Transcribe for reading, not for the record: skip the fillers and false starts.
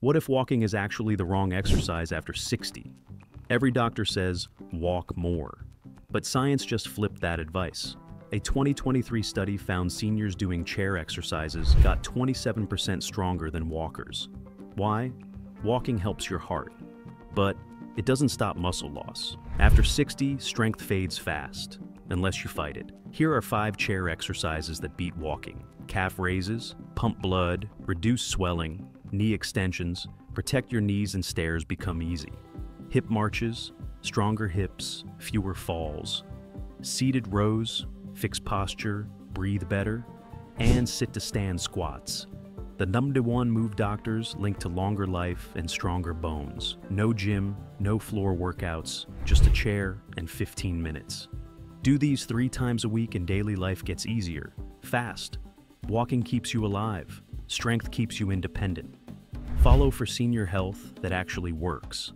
What if walking is actually the wrong exercise after 60? Every doctor says, walk more. But science just flipped that advice. A 2023 study found seniors doing chair exercises got 27% stronger than walkers. Why? Walking helps your heart, but it doesn't stop muscle loss. After 60, strength fades fast, unless you fight it. Here are 5 chair exercises that beat walking. Calf raises, pump blood, reduce swelling, knee extensions, protect your knees and stairs become easy. Hip marches, stronger hips, fewer falls. Seated rows, fix posture, breathe better, and sit-to-stand squats. The #1 move doctors link to longer life and stronger bones. No gym, no floor workouts, just a chair and 15 minutes. Do these 3 times a week and daily life gets easier, fast. Walking keeps you alive. Strength keeps you independent. Follow for senior health that actually works.